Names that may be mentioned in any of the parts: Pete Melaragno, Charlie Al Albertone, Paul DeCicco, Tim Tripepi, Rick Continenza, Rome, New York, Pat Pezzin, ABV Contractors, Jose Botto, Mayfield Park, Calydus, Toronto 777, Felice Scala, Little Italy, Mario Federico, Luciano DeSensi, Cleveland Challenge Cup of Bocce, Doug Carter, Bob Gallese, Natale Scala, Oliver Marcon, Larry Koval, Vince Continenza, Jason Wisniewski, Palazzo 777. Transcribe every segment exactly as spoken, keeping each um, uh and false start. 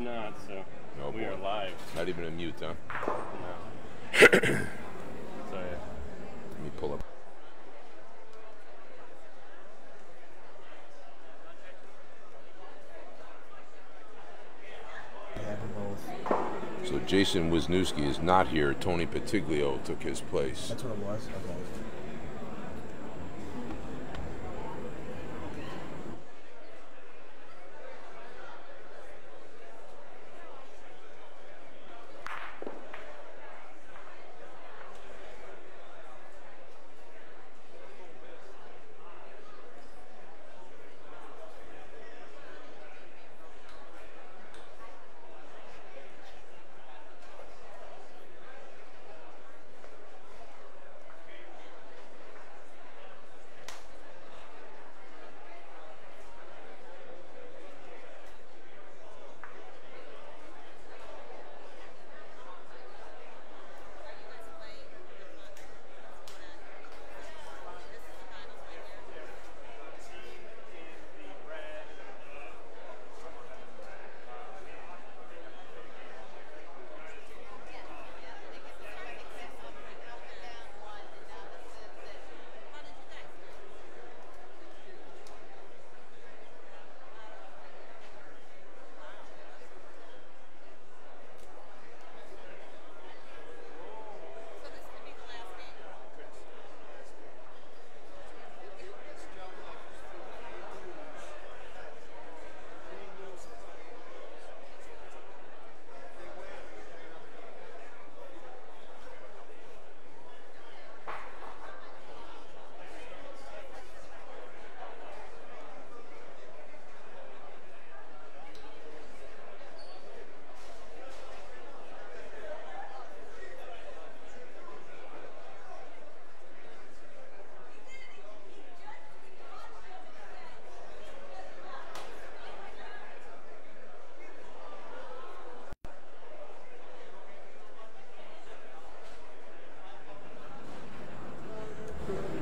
not, so no we boy. are live. Not even a mute, huh? No. So, yeah. Let me pull up. So Jason Wisniewski is not here. Tony Pitiglio took his place. That's what it was. Okay.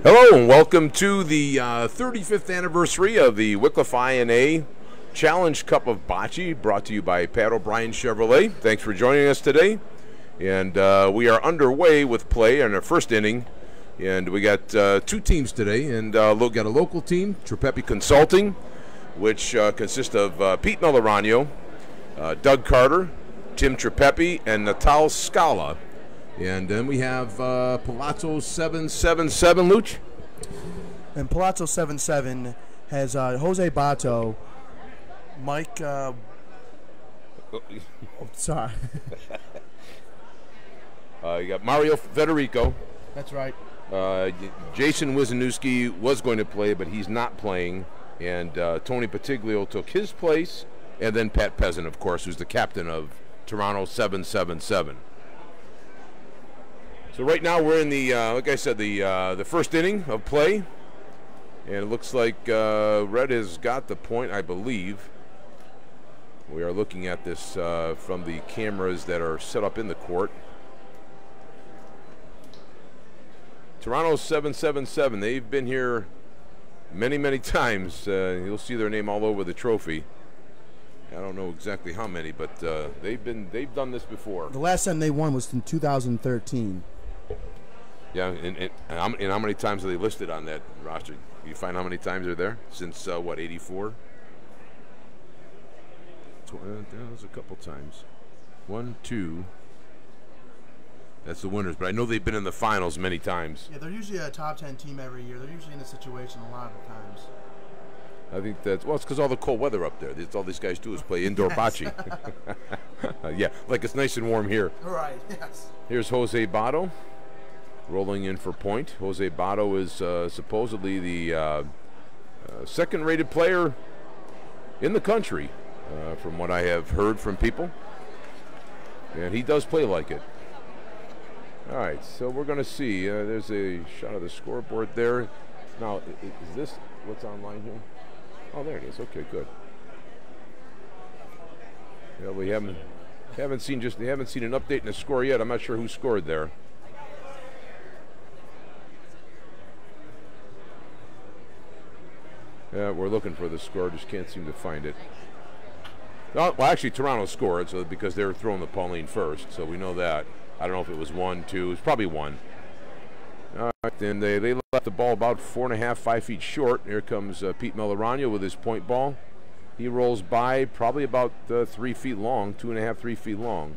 Hello and welcome to the uh, thirty-fifth anniversary of the Wickliffe I N A Challenge Cup of Bocce, brought to you by Pat O'Brien Chevrolet. Thanks for joining us today. And uh, we are underway with play in our first inning. And we got uh, two teams today. And uh, we got a local team, Tripepi Consulting, which uh, consists of uh, Pete Melaragno, uh, Doug Carter, Tim Tripepi, and Natale Scala. And then we have uh, Palazzo seven seven seven, Luch. And Palazzo seven seven has uh, Jose Botto, Mike. Uh, oh, sorry. uh, you got Mario Federico. That's right. Uh, Jason Wisniewski was going to play, but he's not playing. And uh, Tony Pitiglio took his place. And then Pat Pezzin, of course, who's the captain of Toronto seven seven seven. So right now we're in the, uh, like I said, the uh, the first inning of play, and it looks like uh, Red has got the point, I believe. We are looking at this uh, from the cameras that are set up in the court. Toronto seven seven seven, they've been here many, many times. Uh, you'll see their name all over the trophy. I don't know exactly how many, but uh, they've been they've done this before. The last time they won was in two thousand thirteen. Yeah, and, and, and how many times are they listed on that roster? You find how many times are there since, uh, what, eighty-four? That was a couple times. One, two. That's the winners, but I know they've been in the finals many times. Yeah, they're usually a top ten team every year. They're usually in this situation a lot of times. I think that's, well, it's because all the cold weather up there. That's all these guys do is play indoor bocce. Yeah, like it's nice and warm here. Right, yes. Here's Jose Botto rolling in for point. Jose Botto is uh, supposedly the uh, uh, second-rated player in the country, uh, from what I have heard from people. And he does play like it. All right, so we're going to see. Uh, there's a shot of the scoreboard there. Now, is this what's online here? Oh, there it is. Okay, good. Yeah, we haven't haven't seen just they haven't seen an update in the score yet. I'm not sure who scored there. Yeah, we're looking for the score, just can't seem to find it. Well, actually, Toronto scored, so because they were throwing the Pauline first, so we know that. I don't know if it was one, two. It was probably one. All right, then they, they left the ball about four and a half, five feet short. Here comes uh, Pete Melaragno with his point ball. He rolls by probably about uh, three feet long, two and a half, three feet long.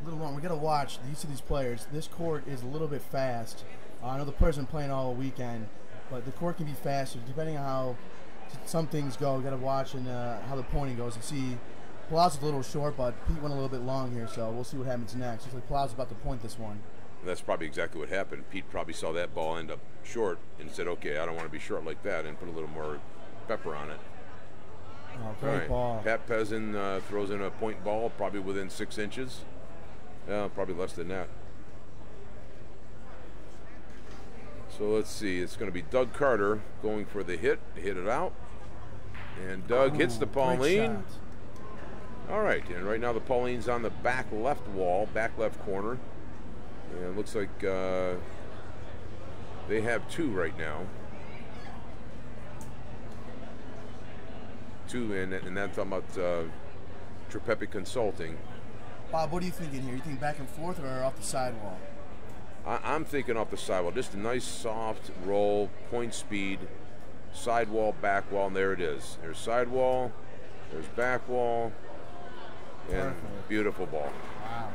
A little long. We got to watch each of these players. This court is a little bit fast. Uh, I know the players have been playing all weekend, but the court can be faster depending on how some things go. We got to watch and uh, how the pointing goes and see. Palazzo's a little short, but Pete went a little bit long here, so we'll see what happens next. Looks like Palazzo's about to point this one. That's probably exactly what happened. Pete probably saw that ball end up short and said, okay, I don't want to be short like that, and put a little more pepper on it. Oh, great right. ball. Pat Pezzin uh, throws in a point ball, probably within six inches. Uh, probably less than that. So let's see. It's going to be Doug Carter going for the hit. Hit it out. And Doug Ooh, hits the Pauline. All right. And right now the Pauline's on the back left wall, back left corner. And it looks like uh, they have two right now. Two, and, and that's talking about uh, Tripepi Consulting. Bob, what are you thinking here? You think back and forth or off the sidewall? I, I'm thinking off the sidewall. Just a nice soft roll, point speed, sidewall, back wall, and there it is. There's sidewall, there's back wall, and Perfect. Beautiful ball. Wow.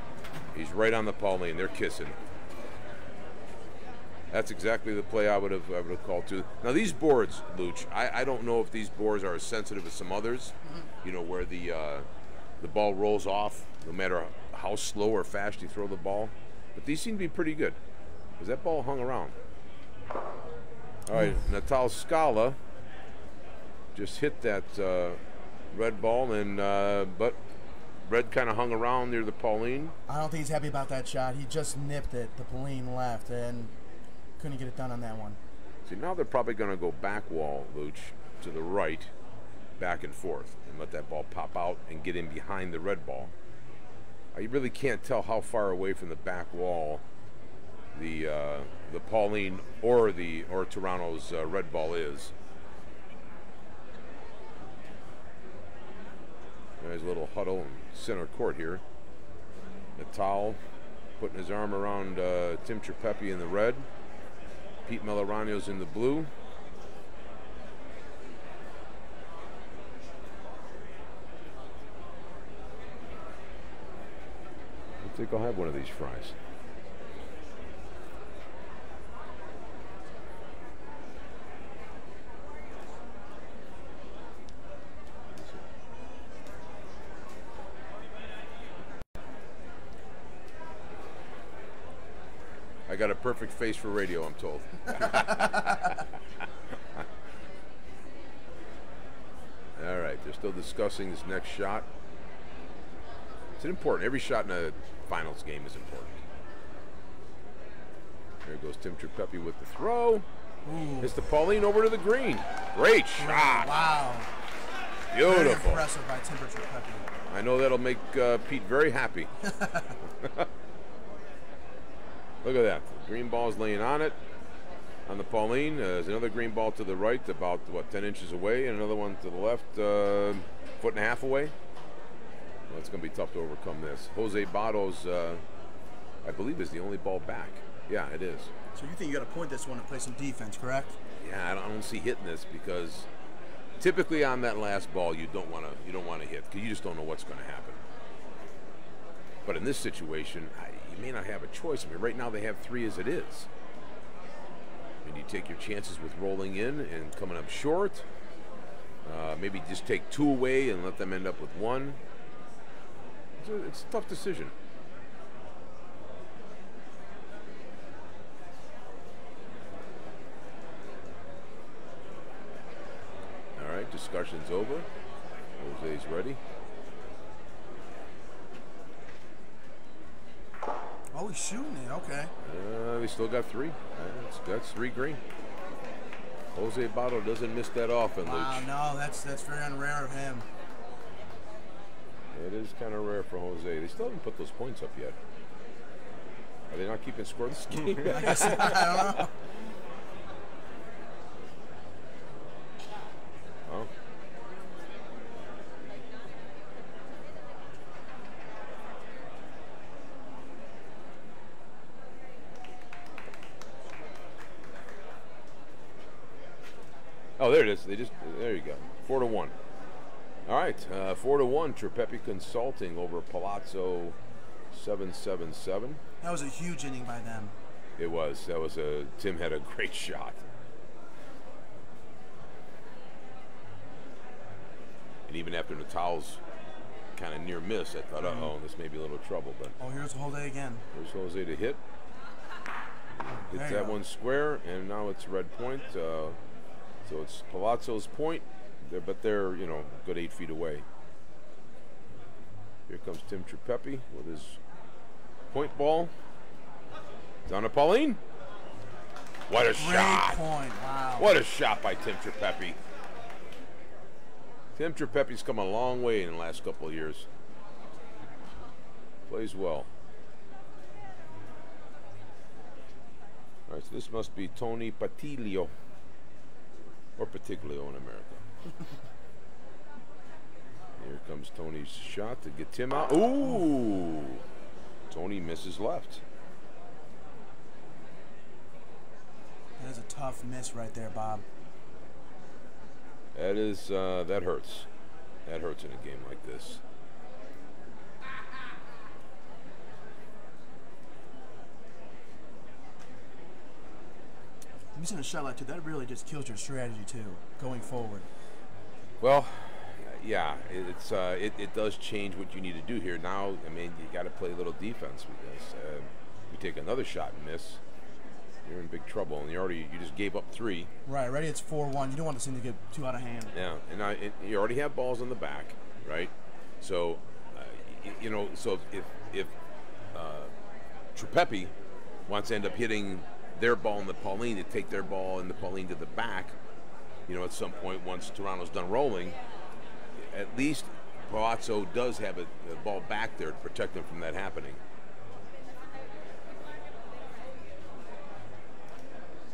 He's right on the Pauline. They're kissing. That's exactly the play I would have, I would have called to. Now these boards, Luch, I, I don't know if these boards are as sensitive as some others. Mm-hmm. You know, where the uh, the ball rolls off. No matter how slow or fast you throw the ball. But these seem to be pretty good, because that ball hung around. All right, Natale Scala just hit that uh, red ball, and uh, but red kind of hung around near the Pauline. I don't think he's happy about that shot. He just nipped it. The Pauline left, and couldn't get it done on that one. See, now they're probably going to go back wall, Luch, to the right, back and forth, and let that ball pop out and get in behind the red ball. You really can't tell how far away from the back wall the uh, the Pauline or the or Toronto's uh, red ball is. There's a little huddle in center court here. Natale putting his arm around uh, Tim Tripepi in the red. Pete Melaragno's in the blue. I think I'll have one of these fries. I got a perfect face for radio, I'm told. All right, they're still discussing this next shot. It's important. Every shot in a finals game is important. There goes Tim Tripepi with the throw. Ooh. It's the Pauline over to the green. Great shot. Wow. Beautiful. Very impressive by Tim Tripepi. I know that'll make uh, Pete very happy. Look at that. The green ball's laying on it. On the Pauline, uh, there's another green ball to the right, about, what, ten inches away, and another one to the left, uh, foot and a half away. Well, it's going to be tough to overcome this. Jose Botto's, uh, I believe, is the only ball back. Yeah, it is. So you think you got to point this one and play some defense, correct? Yeah, I don't, I don't see hitting this, because typically on that last ball you don't want to you don't want to hit, because you just don't know what's going to happen. But in this situation, I, you may not have a choice. I mean, right now they have three as it is. I mean, you take your chances with rolling in and coming up short. Uh, maybe just take two away and let them end up with one. It's a tough decision. All right, discussion's over. Jose's ready. Oh, he's shooting it, okay. Uh, we still got three. That's, that's three green. Jose Botto doesn't miss that often, Luch. Wow, no, that's, that's very unrare of him. It is kind of rare for Jose. They still haven't put those points up yet. Are they not keeping score this game? I guess I don't know. Well, Oh, there it is. They just there you go. Four to one. All right, uh, four to one. Tripepi Consulting over Palazzo seven seven seven. That was a huge inning by them. It was. That was a Tim had a great shot. And even after Natale's kind of near miss, I thought, mm-hmm. uh oh, this may be a little trouble. But oh, here's Jose again. Here's Jose to hit. Hits that go. one square, and now it's red point. Uh, so it's Palazzo's point, but they're, you know, a good eight feet away. Here comes Tim Tripepi with his point ball. Down to Pauline. What a Great shot! Point. Wow. What a shot by Tim Tripepi. Tim Tripepi's come a long way in the last couple of years. Plays well. All right, so this must be Tony Pitiglio, or Pitiglio in America. Here comes Tony's shot to get Tim out. Ooh! Tony misses left. That is a tough miss right there, Bob. That is, uh, that hurts. That hurts in a game like this. Missing a shot like that, that really just kills your strategy, too, going forward. Well, yeah, it's uh, it, it does change what you need to do here. Now, I mean, you got to play a little defense because uh, you take another shot and miss, you're in big trouble, and you already you just gave up three. Right, already it's four one. You don't want this thing to get too out of hand. Yeah, and I, it, you already have balls in the back, right? So, uh, you, you know, so if if uh, Tripepi wants to end up hitting their ball in the Pauline, to take their ball in the Pauline to the back, you know, at some point once Toronto's done rolling, at least Palazzo does have a, a ball back there to protect them from that happening.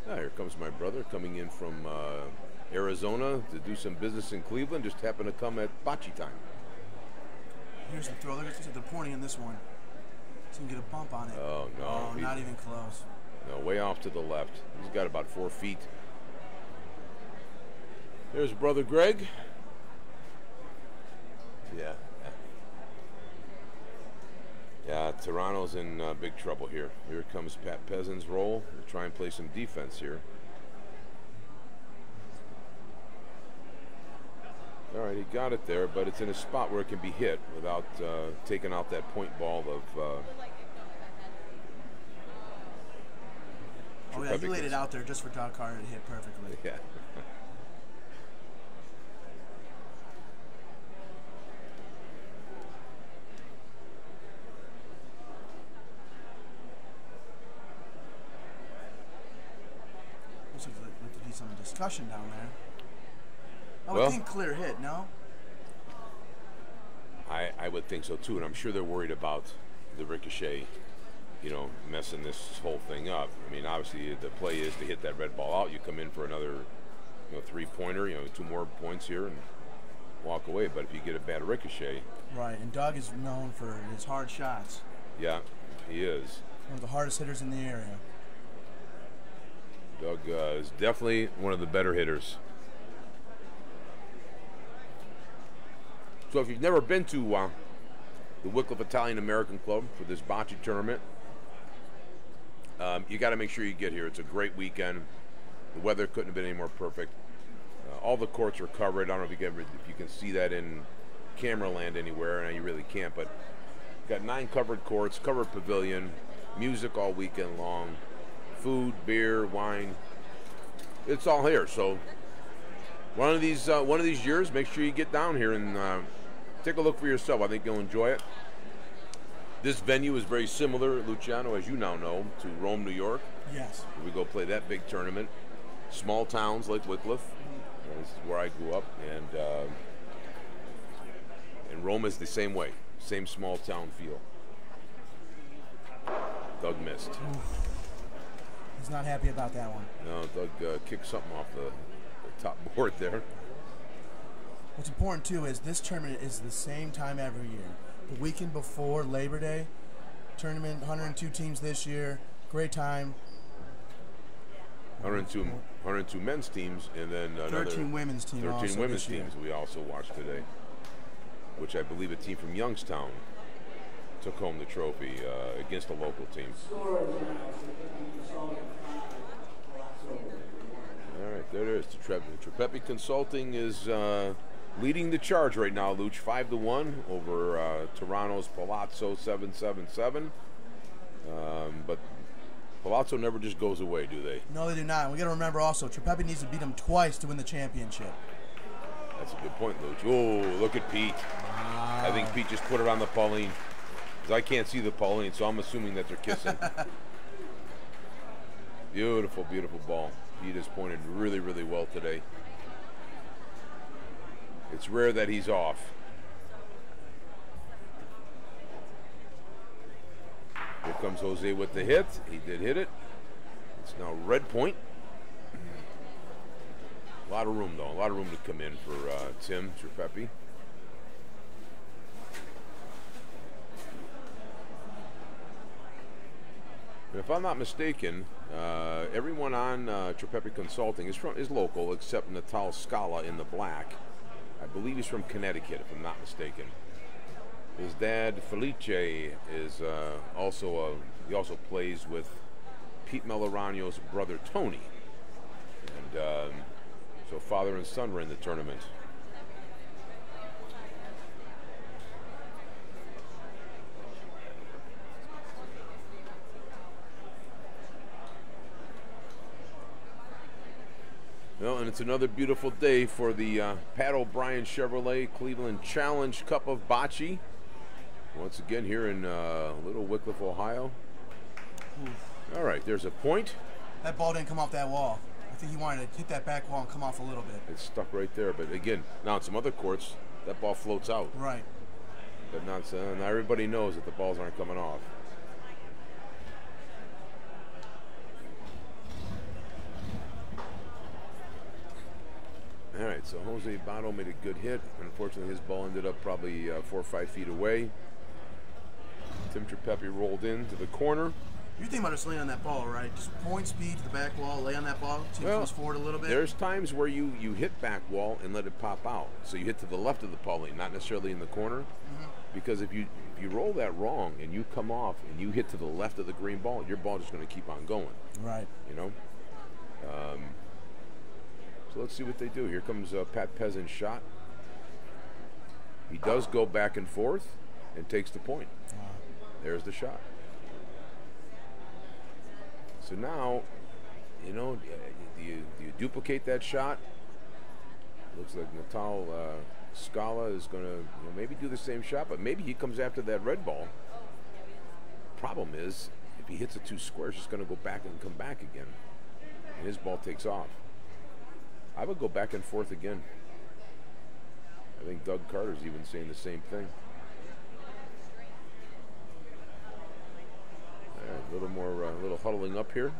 Ah, here comes my brother coming in from uh, Arizona to do some business in Cleveland, just happened to come at bocce time. Here's the throw. Look at the pointing in this one. He's going to get a bump on it. Oh, no. Oh, not even close. No, way off to the left. He's got about four feet. There's brother Greg. Yeah. Yeah, Toronto's in uh, big trouble here. Here comes Pat Pezzin's roll. We'll try and play some defense here. All right, he got it there, but it's in a spot where it can be hit without uh, taking out that point ball of... Uh, Oh, yeah, he laid it out there just for Doug Carter to hit perfectly. Yeah. Looks like there be some discussion down there. I would well, think clear hit, no? I, I would think so, too, and I'm sure they're worried about the ricochet, you know, messing this whole thing up. I mean, obviously the play is to hit that red ball out. You come in for another, you know, three-pointer, you know, two more points here and walk away. But if you get a bad ricochet. Right, and Doug is known for his hard shots. Yeah, he is. One of the hardest hitters in the area. Doug uh, is definitely one of the better hitters. So if you've never been to uh, the Wickliffe Italian-American Club for this bocce tournament, Um, you got to make sure you get here. It's a great weekend. The weather couldn't have been any more perfect. Uh, all the courts are covered. I don't know if you, can, if you can see that in camera land anywhere. No, you really can't, but got nine covered courts, covered pavilion, music all weekend long, food, beer, wine. It's all here. So one of these uh, one of these years, make sure you get down here and uh, take a look for yourself. I think you'll enjoy it. This venue is very similar, Luciano, as you now know, to Rome, New York. Yes. We go play that big tournament. Small towns like Wickliffe. This is where I grew up. And, uh, and Rome is the same way. Same small town feel. Doug missed. Oof. He's not happy about that one. No, Doug uh, kicked something off the, the top board there. What's important, too, is this tournament is the same time every year. The weekend before Labor Day tournament, one hundred two teams this year. Great time. one hundred two, one hundred two men's teams, and then another thirteen women's teams. thirteen women's teams we also watched today, which I believe a team from Youngstown took home the trophy uh, against a local team. All right, there it is. Tripepi Consulting is uh, leading the charge right now, Luch, five to one over uh, Toronto's Palazzo seven seven seven. Um, but Palazzo never just goes away, do they? No, they do not. And we got to remember also, Tripepi needs to beat them twice to win the championship. That's a good point, Luch. Oh, look at Pete. Wow. I think Pete just put it on the Pauline, because I can't see the Pauline, so I'm assuming that they're kissing. Beautiful, beautiful ball. Pete has pointed really, really well today. It's rare that he's off. Here comes Jose with the hit. He did hit it. It's now red point. A lot of room, though. A lot of room to come in for uh, Tim Tripepi. If I'm not mistaken, uh, everyone on uh, Tripepi Consulting is, from, is local, except Natale Scala in the black. I believe he's from Connecticut, if I'm not mistaken. His dad, Felice, is uh, also a, he also plays with Pete Melaragno's brother, Tony. And um, so father and son were in the tournament. Well, and it's another beautiful day for the uh, Pat O'Brien Chevrolet Cleveland Challenge Cup of Bocce. Once again here in uh, Little Wickliffe, Ohio. Oof. All right, there's a point. That ball didn't come off that wall. I think he wanted to hit that back wall and come off a little bit. It's stuck right there, but again, now in some other courts, that ball floats out. Right. But not, uh, now everybody knows that the balls aren't coming off. All right, so Jose Botto made a good hit. Unfortunately, his ball ended up probably uh, four or five feet away. Tim Tripepi rolled in to the corner. You think about just laying on that ball, right? Just point speed to the back wall, lay on that ball, team well, goes forward a little bit. There's times where you, you hit back wall and let it pop out. So you hit to the left of the Pauline, not necessarily in the corner. Mm-hmm. Because if you, if you roll that wrong and you come off and you hit to the left of the green ball, your ball is going to keep on going. Right. You know? Um, So let's see what they do. Here comes uh, Pat Pezzin's shot. He does go back and forth and takes the point. There's the shot. So now, you know, do you, do you duplicate that shot? Looks like Natale uh, Scala is going to you know, maybe do the same shot, but maybe he comes after that red ball. Problem is, if he hits the two squares, it's going to go back and come back again. And his ball takes off. I would go back and forth again. I think Doug Carter's even saying the same thing. All right, a little more, a uh, little huddling up here.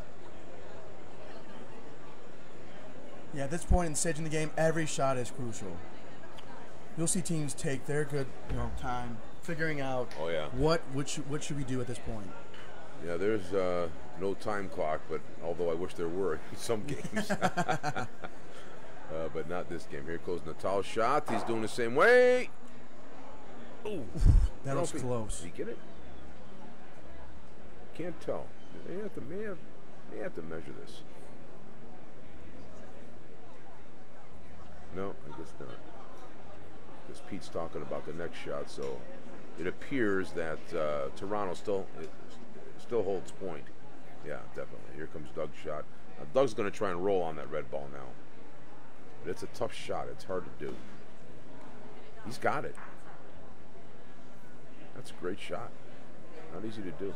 Yeah, at this point in the stage in the game, every shot is crucial. You'll see teams take their good you know, time figuring out oh, yeah. what, what, sh what should we do at this point. Yeah, there's uh, no time clock, but although I wish there were in some games. uh, but not this game. Here goes Natale's shot. He's doing the same way. Ooh, that was close. Did he get it? Can't tell. They have to, may have, may have to measure this. No, I guess not. Because Pete's talking about the next shot, so it appears that uh, Toronto still... It, Still holds point. Yeah, definitely. Here comes Doug's shot. Now, Doug's going to try and roll on that red ball now. But it's a tough shot. It's hard to do. He's got it. That's a great shot. Not easy to do.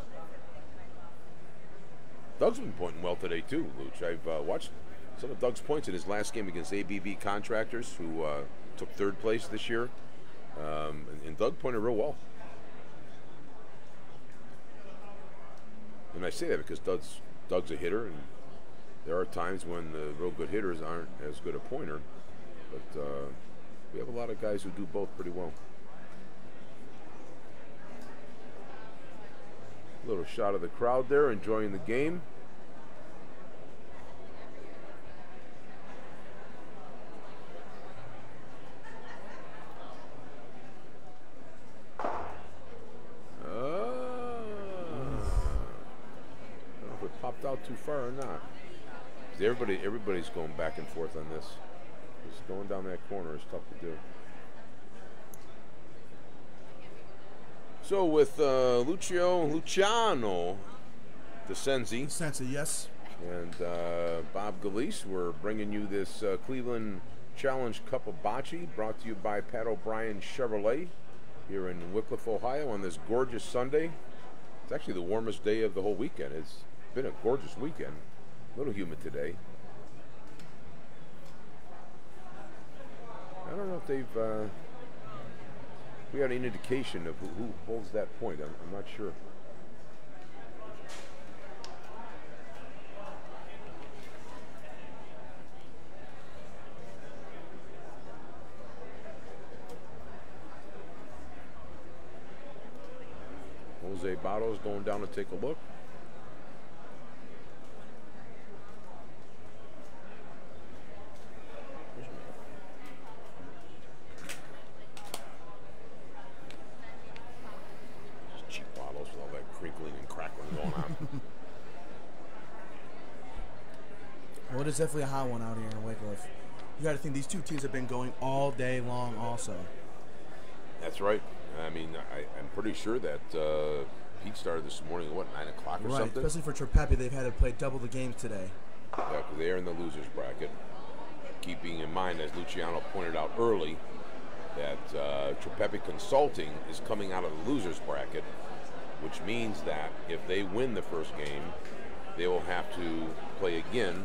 Doug's been pointing well today, too, Luch. I've uh, watched some of Doug's points in his last game against A B V Contractors, who uh, took third place this year. Um, and, and Doug pointed real well. And I say that because Doug's, Doug's a hitter, and there are times when the real good hitters aren't as good a pointer. But uh, we have a lot of guys who do both pretty well. Little shot of the crowd there, enjoying the game. too far or not. Everybody, everybody's going back and forth on this. Just going down that corner is tough to do. So with uh, Lucio, Luciano DeSensi, DeSensi, yes, and uh, Bob Gallese, we're bringing you this uh, Cleveland Challenge Cup of Bocce, brought to you by Pat O'Brien Chevrolet here in Wickliffe, Ohio, on this gorgeous Sunday. It's actually the warmest day of the whole weekend. It's been a gorgeous weekend. A little humid today. I don't know if they've uh, we got any indication of who, who holds that point. I'm, I'm not sure. Jose Botto's going down to take a look. Well, it's definitely a hot one out here in Wickliffe. You got to think these two teams have been going all day long also. That's right. I mean, I, I'm pretty sure that uh, Pete started this morning at, what, nine o'clock or right, something? Especially for Tripepi, they've had to play double the games today. Yeah, they're in the loser's bracket. Keeping in mind, as Luciano pointed out early, that uh, Tripepi Consulting is coming out of the loser's bracket, which means that if they win the first game, they will have to play again,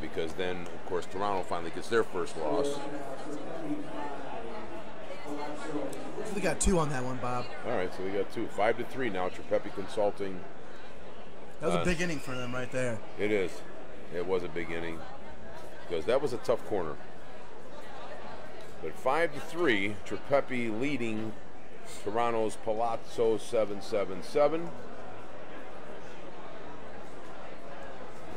because then, of course, Toronto finally gets their first loss. So we got two on that one, Bob. All right, so we got two. Five to three now, Tripepi Consulting. That was uh, a big inning for them right there. It is. It was a big inning, because that was a tough corner. But five to three, Tripepi leading Toronto's Palazzo seven seven seven.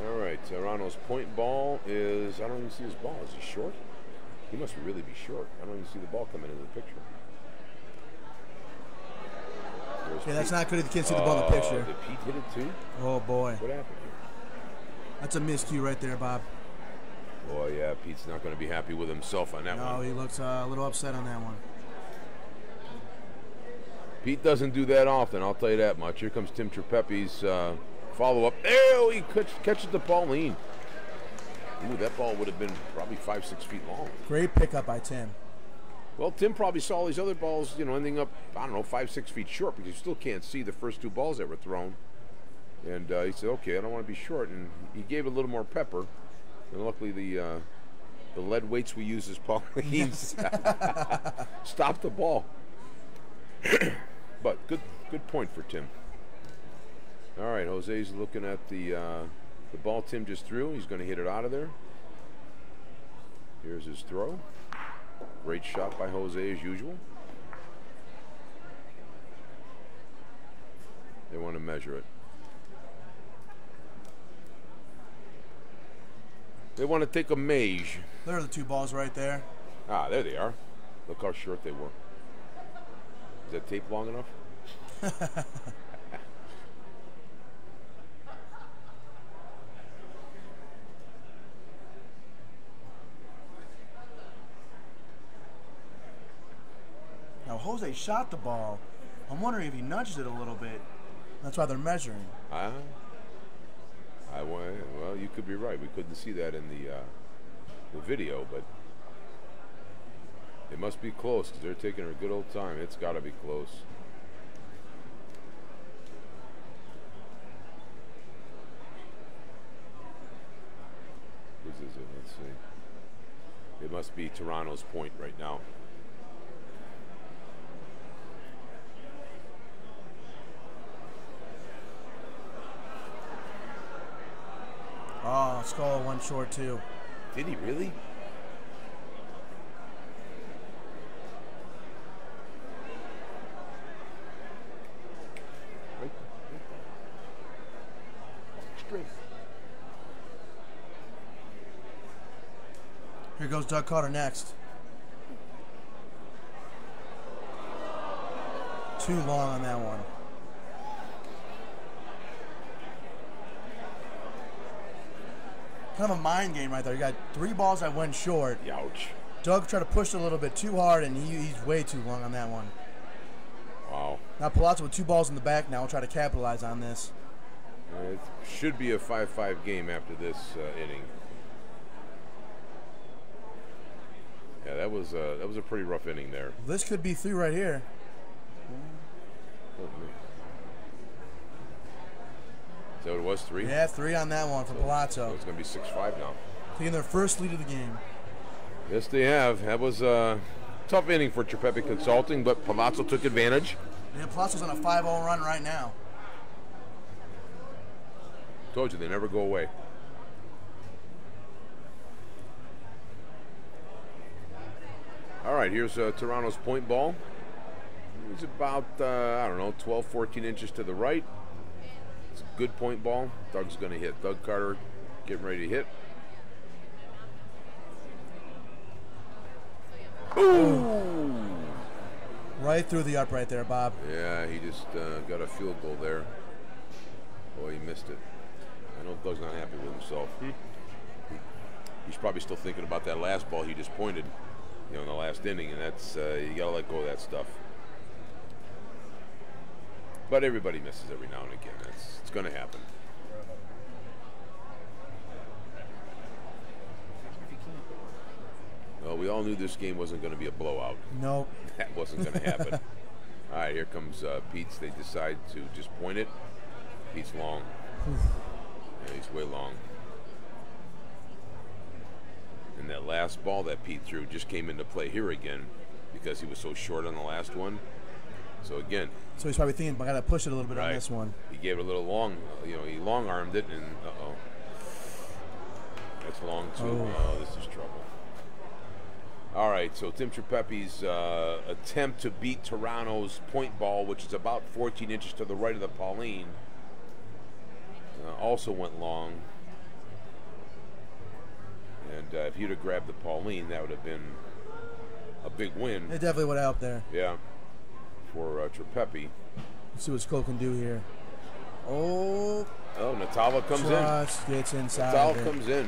All right, Toronto's point ball is, I don't even see his ball. Is he short? He must really be short. I don't even see the ball coming into the picture. There's yeah, Pete. That's not good if you can't see the uh, ball in the picture. Did Pete hit it too? Oh, boy. What happened here? That's a miscue right there, Bob. Boy, yeah, Pete's not going to be happy with himself on that no, one. No, he looks uh, a little upset on that one. Pete doesn't do that often, I'll tell you that much. Here comes Tim Tripepi's uh follow-up. Oh, he catch, catches the ball lean. Ooh, that ball would have been probably five, six feet long. Great pickup by Tim. Well, Tim probably saw all these other balls, you know, ending up, I don't know, five, six feet short, because you still can't see the first two balls that were thrown. And uh, he said, okay, I don't want to be short. And he gave it a little more pepper. And luckily the uh, the lead weights we use as Paulines stopped the ball. But good, good point for Tim. All right, Jose's looking at the uh, the ball Tim just threw. He's going to hit it out of there. Here's his throw. Great shot by Jose as usual. They want to measure it. They want to take a measure. There are the two balls right there. Ah, there they are. Look how short they were. Is that tape long enough? Now, Jose shot the ball. I'm wondering if he nudged it a little bit. That's why they're measuring. Uh, I well, you could be right. We couldn't see that in the, uh, the video, but it must be close, because they're taking a good old time. It's got to be close. This is it. Let's see. It must be Toronto's point right now. Oh, Scala one short, too. Did he really? Right. Straight. Here goes Doug Carter next. Too long on that one. kind of a mind game right there. You got three balls that went short. Ouch. Doug tried to push it a little bit too hard, and he, he's way too long on that one. Wow. Now Palazzo with two balls in the back now will try to capitalize on this. It should be a five five game after this uh, inning. Yeah, that was, uh, that was a pretty rough inning there. This could be three right here. So it was three? Yeah, three on that one for so, Palazzo. So it's going to be six five now. Taking their first lead of the game. Yes, they have. That was a tough inning for Tripepi Consulting, but Palazzo took advantage. Yeah, Palazzo's on a five oh run right now. Told you, they never go away. All right, here's uh, Toronto's point ball. It's about, uh, I don't know, twelve, fourteen inches to the right. It's a good point ball. Doug's going to hit. Doug Carter getting ready to hit. Ooh! Right through the upright there, Bob. Yeah, he just uh, got a field goal there. Boy, he missed it. I know Doug's not happy with himself. Hmm. He's probably still thinking about that last ball he just pointed, you know, in the last inning, and that's uh, you got to let go of that stuff. But everybody misses every now and again. It's, it's going to happen. Well, we all knew this game wasn't going to be a blowout. Nope. That wasn't going to happen. All right, here comes uh, Pete's. They decide to just point it. Pete's long. Yeah, he's way long. And that last ball that Pete threw just came into play here again because he was so short on the last one. So again. So he's probably thinking, I got to push it a little bit right on this one. He gave it a little long, you know, he long-armed it, and uh-oh. That's long, too. Oh. Oh, this is trouble. All right, so Tim Tripepi's uh, attempt to beat Toronto's point ball, which is about fourteen inches to the right of the Pauline, uh, also went long. And uh, if you'd have grabbed the Pauline, that would have been a big win. It definitely would have helped there. Yeah. For uh, Tripepi. Let's see what Cole can do here. Oh. Oh, Natale comes just in. Gets inside. Natale comes in.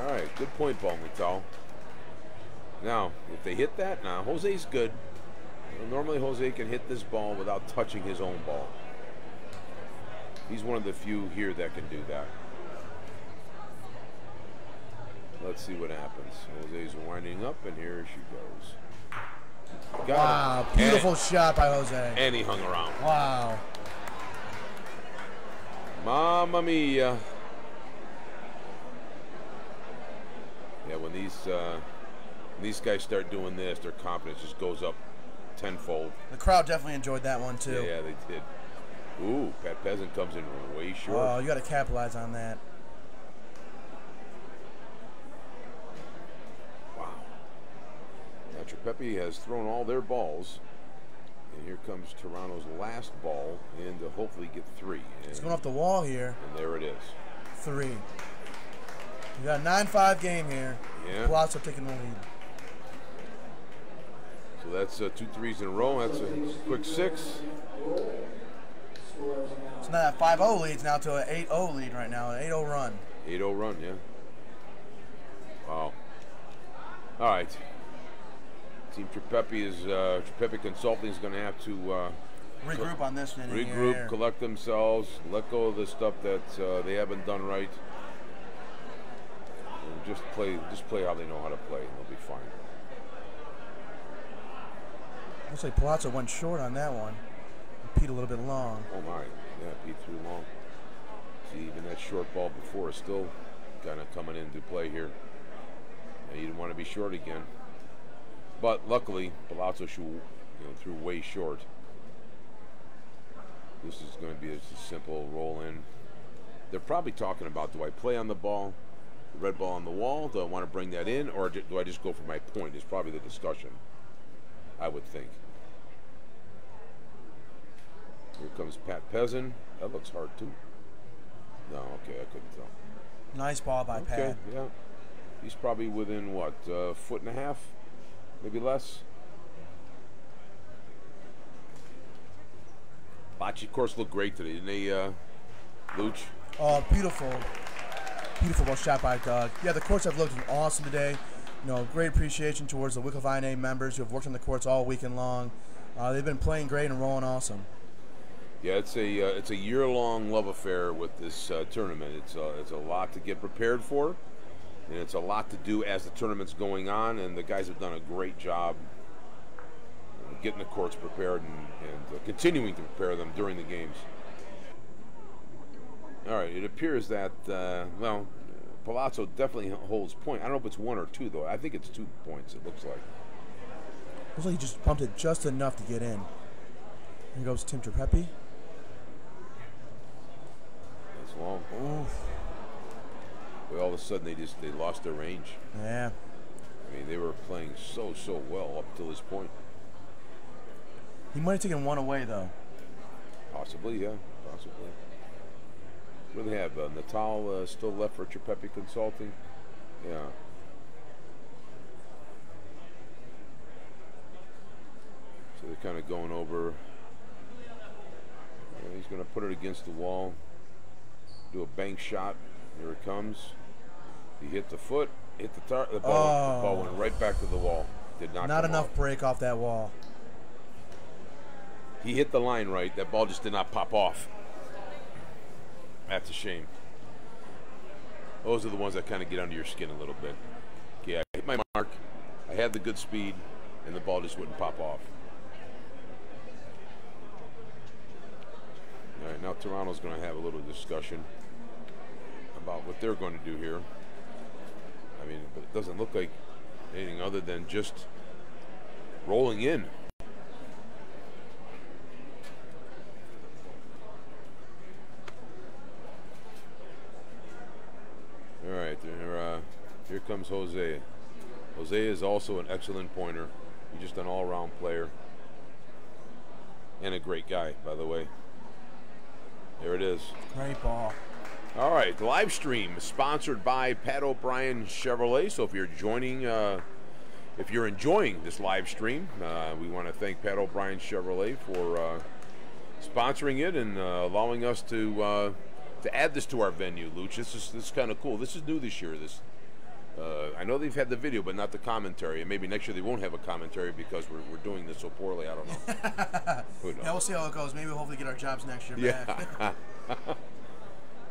All right, good point ball, Natale. Now, if they hit that, now Jose's good. Well, normally Jose can hit this ball without touching his own ball. He's one of the few here that can do that. Let's see what happens. Jose's winding up, and here she goes. Got wow, him. Beautiful and, shot by Jose. And he hung around. Wow. Mamma mia. Yeah, when these uh, when these guys start doing this, their confidence just goes up tenfold. The crowd definitely enjoyed that one, too. Yeah, yeah they did. Ooh, Pat Pezzin comes in way short. Oh, you got to capitalize on that. Tripepi has thrown all their balls, and here comes Toronto's last ball, and to hopefully get three. And it's going off the wall here. And there it is. Three. We got a nine five game here. Yeah. Palazzo taking the lead. So that's uh, two threes in a row. That's a quick six. So now that five oh lead's now to an eight oh lead right now, an eight oh run. eight oh run, yeah. Wow. All right. Team Tripepi is uh, Tripepi Consulting is going to have to uh, regroup on this. Regroup, here, here. Collect themselves, let go of the stuff that uh, they haven't done right, and just play. Just play how they know how to play, and they'll be fine. Looks like Palazzo went short on that one. And Pete a little bit long. Oh my, yeah, Pete threw long. See, even that short ball before is still kind of coming into play here. Now you didn't want to be short again. But luckily, Palazzo shoot, you know, threw way short. This is going to be just a simple roll in. They're probably talking about, do I play on the ball, the red ball on the wall? Do I want to bring that in, or do I just go for my point? Is probably the discussion, I would think. Here comes Pat Pezzin. That looks hard too. No, okay, I couldn't tell. Nice ball by okay, Pat. Okay, yeah. He's probably within what, a foot and a half? Maybe less. Bocce, of course, looked great today, didn't they, uh, Luch? Oh, beautiful. Beautiful ball shot by Doug. Yeah, the courts have looked awesome today. You know, great appreciation towards the Wickliffe I N A members who have worked on the courts all weekend long. Uh, they've been playing great and rolling awesome. Yeah, it's a uh, it's a year-long love affair with this uh, tournament. It's uh, it's a lot to get prepared for, and it's a lot to do as the tournament's going on. And the guys have done a great job getting the courts prepared and, and uh, continuing to prepare them during the games. All right, it appears that uh, well, Palazzo definitely holds point. I don't know if it's one or two though. I think it's two points. It looks like. Looks like he just pumped it just enough to get in. Here goes Tim Tripepi. That's long. Oof. Well, all of a sudden they just they lost their range. Yeah. I mean, they were playing so so well up till this point. He might have taken one away though. Possibly, yeah, possibly. What do they have? Uh, Natale uh, still left for Tripepi Consulting. Yeah. So they're kind of going over. Yeah, he's going to put it against the wall. Do a bank shot. Here it comes. He hit the foot. Hit the, tar the ball. Oh. The ball went right back to the wall. Did not. Not enough off. break off that wall. He hit the line right. That ball just did not pop off. That's a shame. Those are the ones that kind of get under your skin a little bit. Yeah, I hit my mark. I had the good speed, and the ball just wouldn't pop off. All right, now Toronto's going to have a little discussion about what they're going to do here. I mean, but it doesn't look like anything other than just rolling in. All right, there, uh, here comes Jose. Jose is also an excellent pointer. He's just an all-round player. And a great guy, by the way. There it is. Great ball. All right, the live stream is sponsored by Pat O'Brien Chevrolet. So if you're joining, uh, if you're enjoying this live stream, uh, we want to thank Pat O'Brien Chevrolet for uh, sponsoring it and uh, allowing us to uh, to add this to our venue, Luch. This is this is kind of cool. This is new this year. This uh, I know they've had the video, but not the commentary. And maybe next year they won't have a commentary because we're we're doing this so poorly. I don't know. Who knows? Yeah, we'll see how it goes. Maybe we'll hopefully get our jobs next year back. Yeah.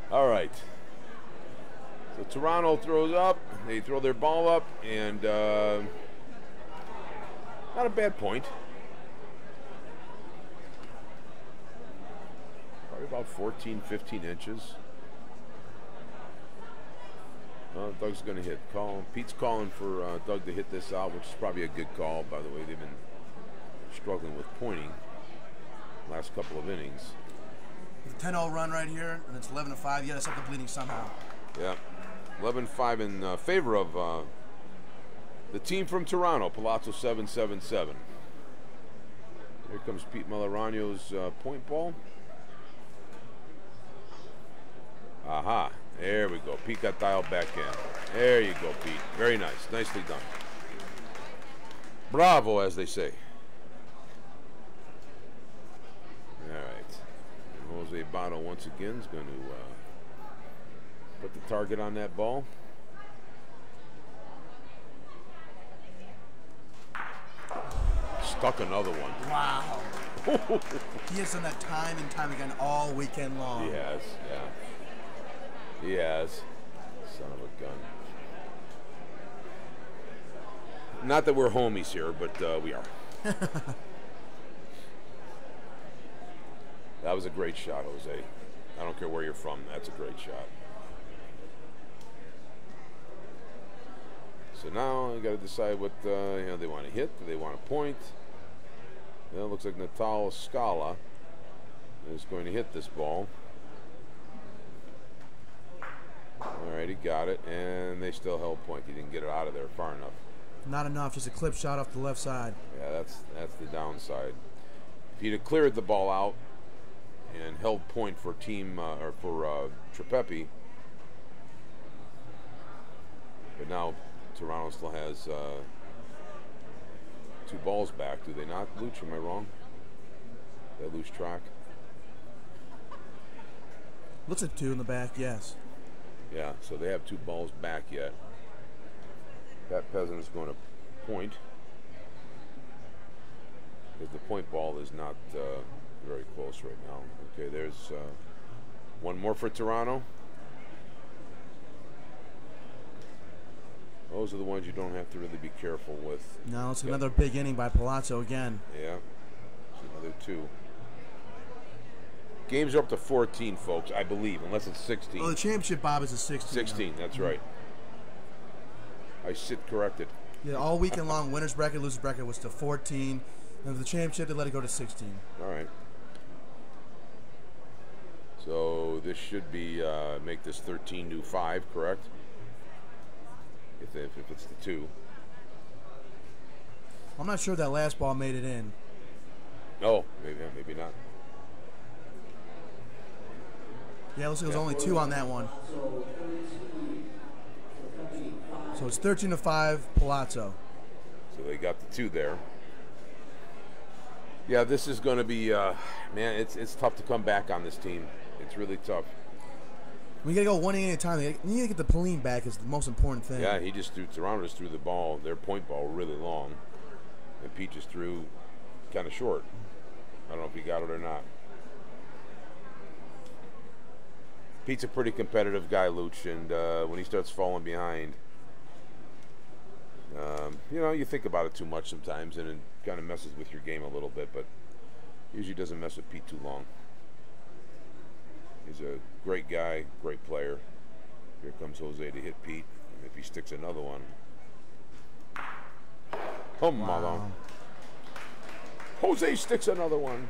All right. So Toronto throws up. They throw their ball up, and uh, not a bad point. Probably about fourteen, fifteen inches. Well, Doug's going to hit. Call. Pete's calling for uh, Doug to hit this out, which is probably a good call. By the way, they've been struggling with pointing the last couple of innings. It's a ten oh run right here, and it's eleven to five. You got to stop the bleeding somehow. Yeah, eleven five in uh, favor of uh, the team from Toronto, Palazzo seven seven seven. Here comes Pete Melaragno's uh, point ball. Aha, there we go. Pete got dialed back in. There you go, Pete. Very nice. Nicely done. Bravo, as they say. All right. And Jose Botto once again is going to uh, put the target on that ball. Stuck another one. Wow. He has done that time and time again all weekend long. Yes, yeah. He has. Son of a gun. Not that we're homies here, but uh, we are. That was a great shot, Jose. I don't care where you're from. That's a great shot. So now you got to decide what uh, you know they want to hit. Do they want to point? Well, it looks like Natale Scala is going to hit this ball. All right, he got it, and they still held point. He didn't get it out of there far enough. Not enough, just a clip shot off the left side. Yeah, that's that's the downside. If he'd have cleared the ball out and held point for team uh, or for uh, Tripepi, but now Toronto still has uh, two balls back. Do they not, Luch? Am I wrong? Did I lose track? Looks at two in the back. Yes. Yeah, so they have two balls back yet. Pat Pezzin is going to point. Because the point ball is not uh, very close right now. Okay, there's uh, one more for Toronto. Those are the ones you don't have to really be careful with. No, it's okay. Another big inning by Palazzo again. Yeah, it's another two. Games are up to fourteen, folks, I believe, unless it's sixteen. Well, the championship, Bob, is a sixteen. sixteen, now. That's mm-hmm. right. I sit corrected. Yeah, all weekend long, winner's bracket, loser's bracket was to fourteen. And for the championship, they let it go to sixteen. All right. So this should be, uh, make this thirteen to five, correct? If, if, if it's the two. I'm not sure that last ball made it in. No, maybe, maybe not. Yeah, it looks like yeah. There's only two on that one. So it's thirteen to five, Palazzo. So they got the two there. Yeah, this is going to be, uh, man, it's it's tough to come back on this team. It's really tough. We got to go one inning at a time. You need to get the Pauline back is the most important thing. Yeah, he just threw, Toronto just threw the ball, their point ball, really long. And Pete just threw kind of short. I don't know if he got it or not. Pete's a pretty competitive guy, Luch, and uh, when he starts falling behind, Um, you know, you think about it too much sometimes, and it kind of messes with your game a little bit, but usually doesn't mess with Pete too long. He's a great guy, great player. Here comes Jose to hit Pete, and if he sticks another one. Come wow. on. Jose sticks another one.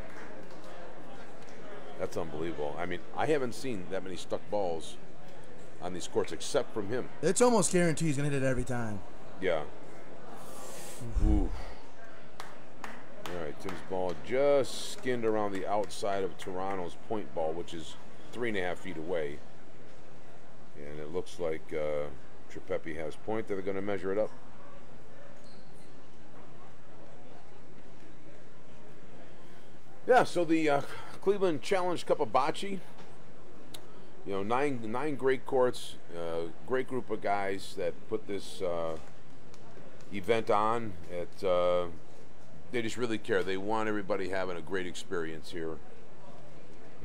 That's unbelievable. I mean, I haven't seen that many stuck balls on these courts except from him. It's almost guaranteed he's going to hit it every time. Yeah. Ooh. All right, Tim's ball just skinned around the outside of Toronto's point ball, which is three and a half feet away. And it looks like uh, Tripepi has point. They're going to measure it up. Yeah, so the uh, Cleveland Challenge Cup of Bocce. You know, nine, nine great courts, uh, great group of guys that put this... Uh, event on at uh, they just really care. They want everybody having a great experience here,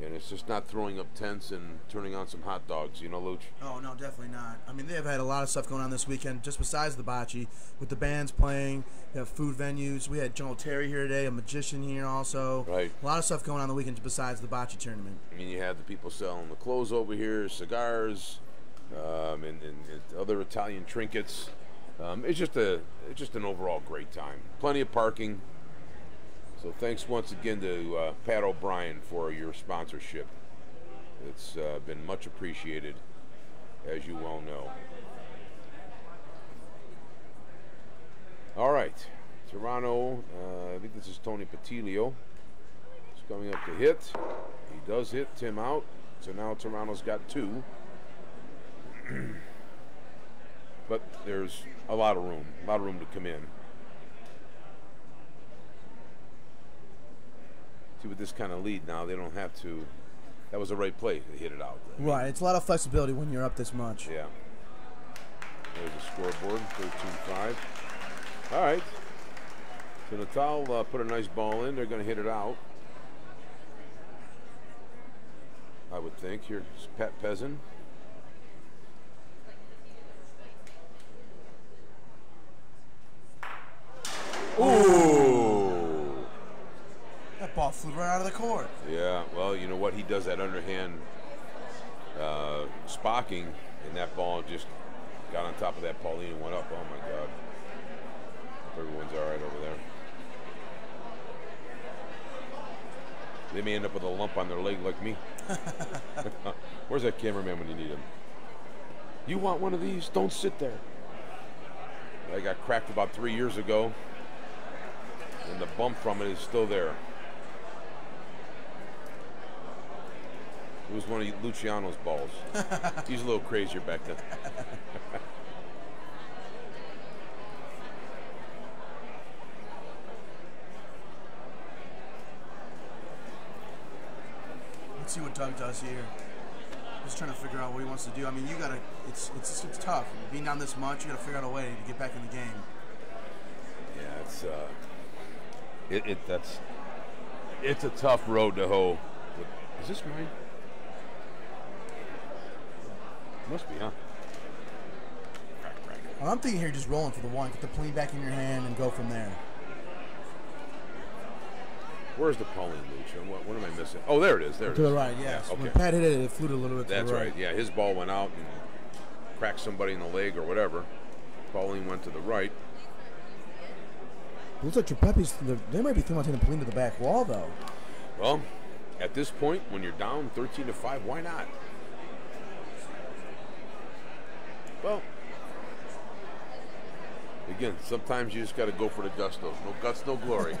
and it's just not throwing up tents and turning on some hot dogs, you know, Luch? Oh no, definitely not. I mean, they've had a lot of stuff going on this weekend just besides the bocce, with the bands playing. They have food venues. We had General Terry here today, a magician here also. Right. A lot of stuff going on the weekend besides the bocce tournament. I mean, you have the people selling the clothes over here, cigars, um, and, and, and other Italian trinkets. Um, it's just a, it's just an overall great time. Plenty of parking. So thanks once again to uh, Pat O'Brien for your sponsorship. It's uh, been much appreciated, as you well know. All right, Toronto. Uh, I think this is Tony Pitiglio. He's coming up to hit. He does hit. Tim out. So now Toronto's got two. But there's a lot of room, a lot of room to come in. See, with this kind of lead now, they don't have to. That was the right play to hit it out. I mean, right, it's a lot of flexibility when you're up this much. Yeah. There's the scoreboard, thirteen five. All right. So Natale uh, put a nice ball in. They're going to hit it out, I would think. Here's Pat Pezzin. Ooh! That ball flew right out of the court. Yeah, well, you know what? He does that underhand uh, spocking, and that ball just got on top of that Pauline and went up. Oh, my God. Everyone's all right over there. They may end up with a lump on their leg like me. Where's that cameraman when you need him? You want one of these? Don't sit there. I got cracked about three years ago. And the bump from it is still there. It was one of Luciano's balls. He's a little crazier back then. Let's see what Doug does here. just trying to figure out what he wants to do. I mean, you gotta, it's, it's, it's tough. Being down this much, you gotta figure out a way to get back in the game. Yeah, it's, uh, it, it, that's, it's a tough road to hoe. Is this mine? Must be, huh? Well, I'm thinking here just rolling for the one. Get the plane back in your hand and go from there. Where's the Pauline, Lucha? What, what am I missing? Oh, there it is. There it is. To the right, yes. Yeah. Okay. When Pat hit it, it flew a little bit to That's the right. right. Yeah, his ball went out and cracked somebody in the leg or whatever. Pauline went to the right. It looks like Tripepi's, they might be throwing the Pauline to the back wall, though. Well, at this point, when you're down thirteen to five, why not? Well, again, sometimes you just got to go for the gusto. No guts, no glory.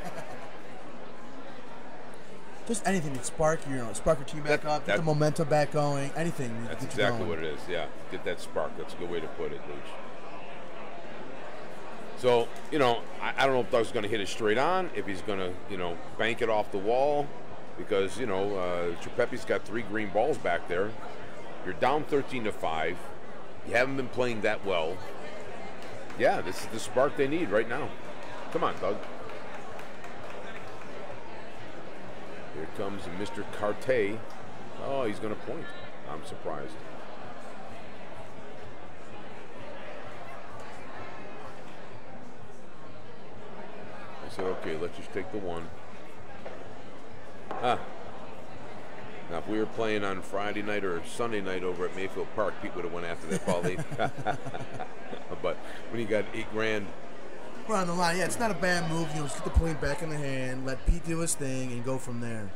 Just anything to spark you know, spark your team back that, up, get that, the momentum back going, anything. That's get exactly going. What it is, yeah. Get that spark. That's a good way to put it, Luch. So, you know, I, I don't know if Doug's going to hit it straight on, if he's going to, you know, bank it off the wall, because, you know, uh, Tripepi's got three green balls back there. You're down thirteen to five. You haven't been playing that well. Yeah, this is the spark they need right now. Come on, Doug. Here comes Mister Carte. Oh, he's going to point. I'm surprised. I said, okay, let's just take the one. Ah. Now, if we were playing on Friday night or Sunday night over at Mayfield Park, Pete would have went after that ball. But when you got eight grand. We're on the line. Yeah, it's not a bad move. You know, just get the point back in the hand, let Pete do his thing, and go from there.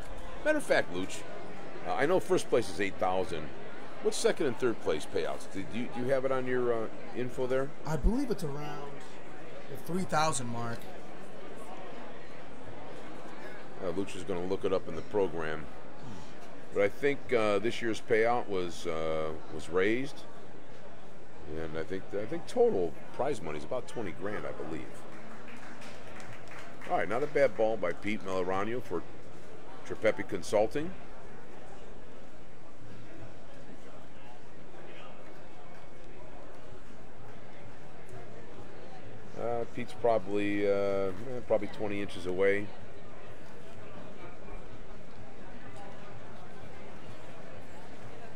Matter of fact, Luch, uh, I know first place is eight thousand. What's second and third place payouts? Did you, do you have it on your uh, info there? I believe it's around the three thousand mark. Uh, Luch is going to look it up in the program. But I think uh, this year's payout was uh, was raised. And I think I think total prize money is about twenty grand, I believe. All right, not a bad ball by Pete Melaragno for Tripepi Consulting. Uh, Pete's probably uh, probably twenty inches away.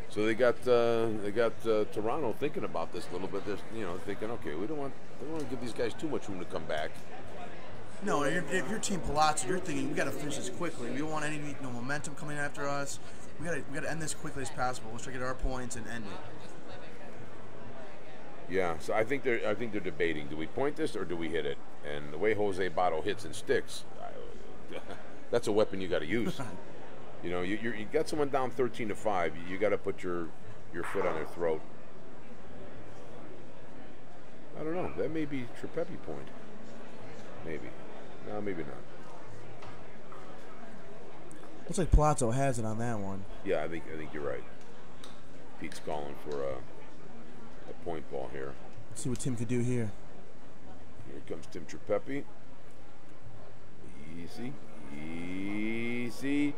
So they got uh, they got uh, Toronto thinking about this a little bit. They're, you know, thinking, okay, we don't want we don't want to give these guys too much room to come back. No, if, if you're Team Palazzo, you're thinking we got to finish this quickly. We don't want any no momentum coming after us. We got to we got to end this quickly as possible. Let's try to get our points and end it. Yeah, so I think they're I think they're debating: do we point this or do we hit it? And the way Jose Botto hits and sticks, I, that's a weapon you got to use. You know, you, you're, you got someone down thirteen to five. You, you got to put your your foot on their throat. I don't know. That may be Tripepi point. Maybe. No, maybe not. Looks like Palazzo has it on that one. Yeah, I think I think you're right. Pete's calling for a, a point ball here. Let's see what Tim could do here. Here comes Tim Tripepi. Easy, easy.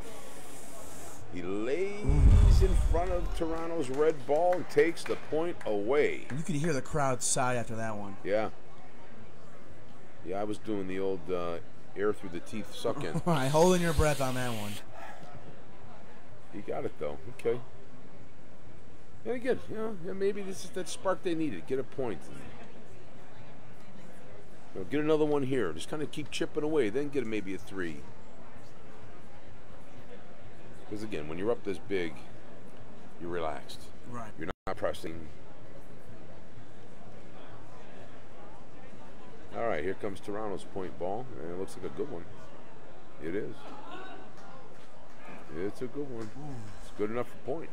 He lays in front of Toronto's red ball and takes the point away. You could hear the crowd sigh after that one. Yeah. Yeah, I was doing the old uh, air through the teeth suck in. All right, holding your breath on that one. He got it, though. Okay. And again, you know, maybe this is that spark they needed. Get a point. You know, get another one here. Just kind of keep chipping away. Then get maybe a three. Because, again, when you're up this big, you're relaxed. Right. You're not pressing. All right, here comes Toronto's point ball. And it looks like a good one. It is. It's a good one. It's good enough for point.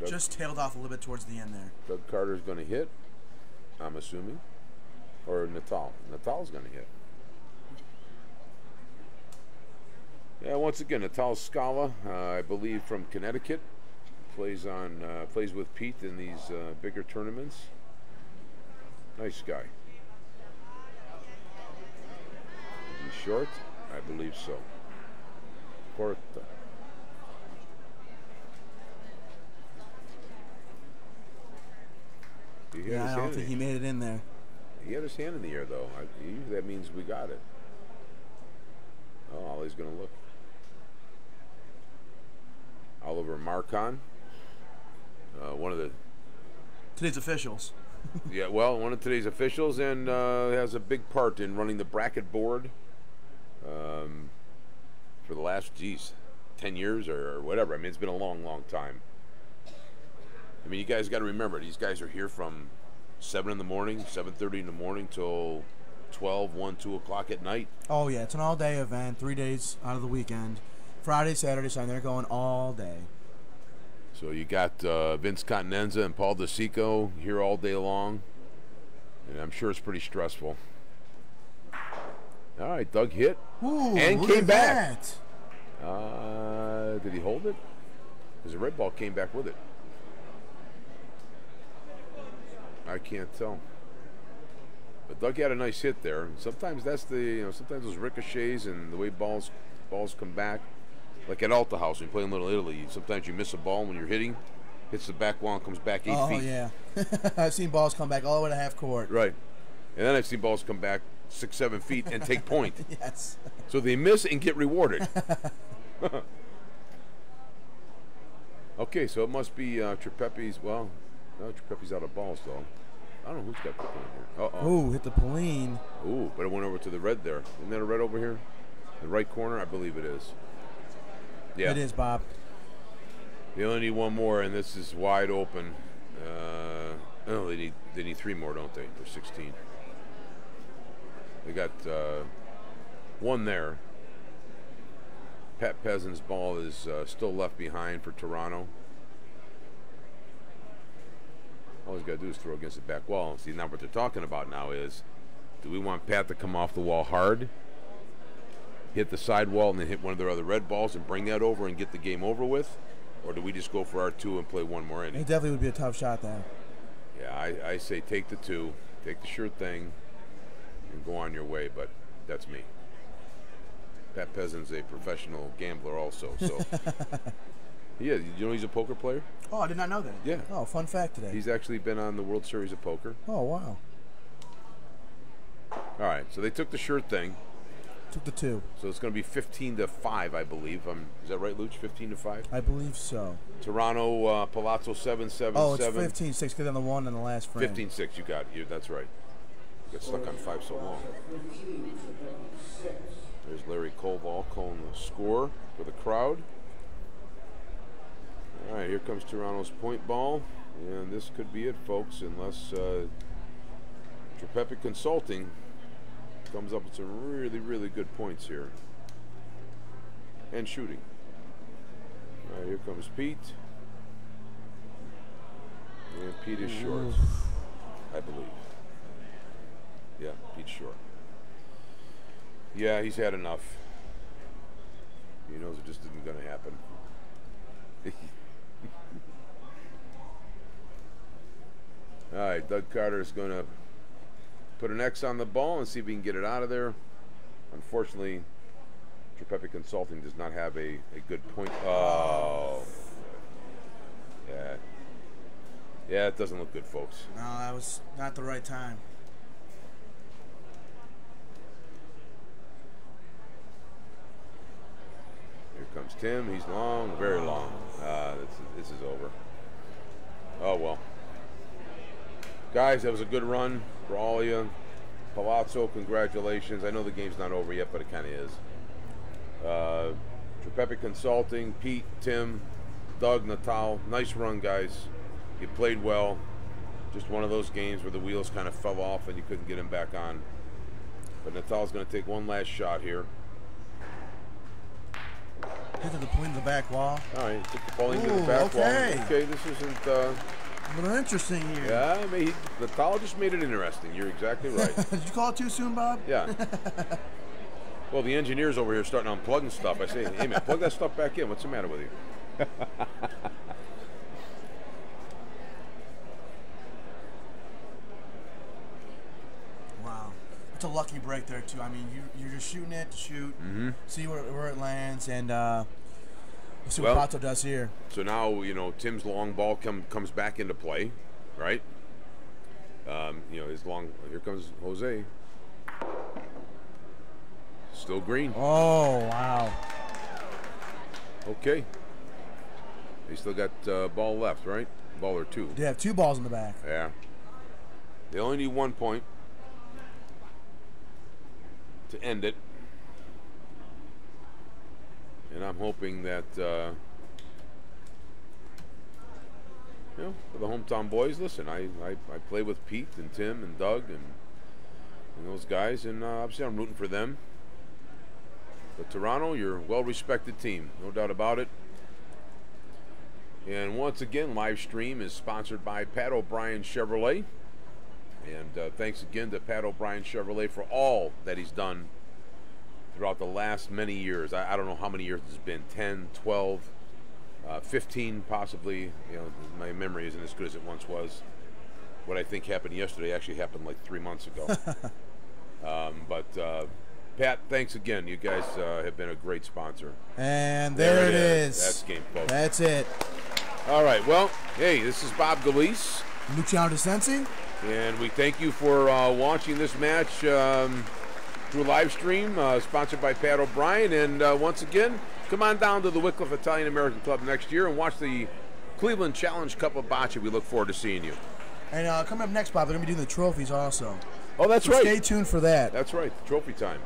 Doug, just tailed off a little bit towards the end there. Doug Carter's going to hit, I'm assuming. Or Natale. Natale's going to hit. Yeah, once again, Natale Scala, uh, I believe from Connecticut, plays on uh, plays with Pete in these uh, bigger tournaments. Nice guy. Is he short? I believe so. Corta. You get yeah, his I don't hand think in. He made it in there. He had his hand in the air, though. I, usually that means we got it. Oh, Ollie's going to look. Oliver Marcon. Uh, one of the... Today's officials. Yeah, well, one of today's officials, and uh, has a big part in running the bracket board um, for the last, geez, ten years or, or whatever. I mean, it's been a long, long time. I mean, you guys got to remember, these guys are here from seven in the morning, seven thirty in the morning till twelve, one, two o'clock at night. Oh, yeah, it's an all-day event, three days out of the weekend. Friday, Saturday, Sunday, they're going all day. So you got uh, Vince Continenza and Paul DeCicco here all day long, and I'm sure it's pretty stressful. All right, Doug hit Ooh, and came back. Uh, did he hold it? Because the red ball came back with it. I can't tell. But Doug had a nice hit there. And sometimes that's the you know sometimes those ricochets and the way balls balls come back. Like at Alta House, when you play in Little Italy, sometimes you miss a ball when you're hitting, hits the back wall and comes back eight oh, feet. Oh, yeah. I've seen balls come back all the way to half court. Right. And then I've seen balls come back six, seven feet and take point. Yes. So they miss and get rewarded. Okay, so it must be uh, Tripepi's. Well, no, Tripepi's out of balls, though. I don't know who's got the point here. Uh-oh. Ooh, hit the Pauline. Ooh, but it went over to the red there. Isn't that a red over here? The right corner? I believe it is. Yeah. It is, Bob. They only need one more, and this is wide open. Uh, oh, they need they need three more, don't they? They're sixteen. They got uh, one there. Pat Pezzin's ball is uh, still left behind for Toronto. All he's got to do is throw against the back wall. See, now what they're talking about now is, do we want Pat to come off the wall hard, hit the side wall, and then hit one of their other red balls and bring that over and get the game over with? Or do we just go for our two and play one more inning? It definitely would be a tough shot there. Yeah, I, I say take the two, take the sure thing, and go on your way, but that's me. Pat Pezzin's a professional gambler also, so. Yeah, you know he's a poker player? Oh, I did not know that. Yeah. Oh, fun fact today. He's actually been on the World Series of Poker. Oh, wow. All right, so they took the sure thing. Took the two. So it's going to be fifteen to five, I believe. Um, is that right, Luch? fifteen to five? I believe so. Toronto, uh, Palazzo seven seven seven. Oh, it's fifteen six because on the one in the last frame. fifteen six, you got it. You, that's right. You got stuck on five so long. There's Larry Koval calling the score for the crowd. All right, here comes Toronto's point ball. And this could be it, folks, unless uh, Tripepi Consulting comes up with some really, really good points here. And shooting. All right, here comes Pete. And Pete is short, Oof. I believe. Yeah, Pete's short. Yeah, he's had enough. He knows it just isn't going to happen. All right, Doug Carter is going to put an X on the ball and see if we can get it out of there. Unfortunately, Tripepi Consulting does not have a, a good point. Oh. Yeah. Yeah, it doesn't look good, folks. No, that was not the right time. Here comes Tim. He's long, very long. Uh, this, this is over. Oh, well. Guys, that was a good run for all of you. Palazzo, congratulations. I know the game's not over yet, but it kind of is. Uh, Tripepi Consulting, Pete, Tim, Doug, Natale. Nice run, guys. You played well. Just one of those games where the wheels kind of fell off and you couldn't get him back on. But Natale's going to take one last shot here. Hit to the point of the back wall. All right, hit the ball into the back okay. wall. Okay, this isn't... Uh, A little interesting here. Yeah, I mean, Natale just made it interesting. You're exactly right. Did you call it too soon, Bob? Yeah. Well, the engineers over here starting unplugging stuff. I say, hey, man, plug that stuff back in. What's the matter with you? Wow. It's a lucky break there, too. I mean, you, you're just shooting it to shoot, mm-hmm. see where, where it lands, and... Uh, See what well, Pato does here. So now, you know, Tim's long ball come, comes back into play, right? Um, you know, his long. Here comes Jose. Still green. Oh, wow. Okay. They still got uh, ball left, right? Ball or two. They have two balls in the back. Yeah. They only need one point to end it. And I'm hoping that, uh, you know, for the hometown boys, listen, I, I, I play with Pete and Tim and Doug and, and those guys, and uh, obviously I'm rooting for them. But Toronto, you're a well-respected team, no doubt about it. And once again, live stream is sponsored by Pat O'Brien Chevrolet. And uh, thanks again to Pat O'Brien Chevrolet for all that he's done throughout the last many years. I, I don't know how many years it's been, ten, twelve, uh, fifteen possibly. You know, my memory isn't as good as it once was. What I think happened yesterday actually happened like three months ago. um, but uh, Pat, thanks again. You guys uh, have been a great sponsor. And there, there it is. is. That's game, folks. That's it. All right, well, hey, this is Bob Gallese. Luciano DeSensi. And we thank you for uh, watching this match um, through live stream, uh, sponsored by Pat O'Brien. And uh, once again, come on down to the Wickliffe Italian-American Club next year and watch the Cleveland Challenge Cup of Bocce. We look forward to seeing you. And uh, coming up next, Bob, they're going to be doing the trophies also. Oh, that's so right. Stay tuned for that. That's right, trophy time.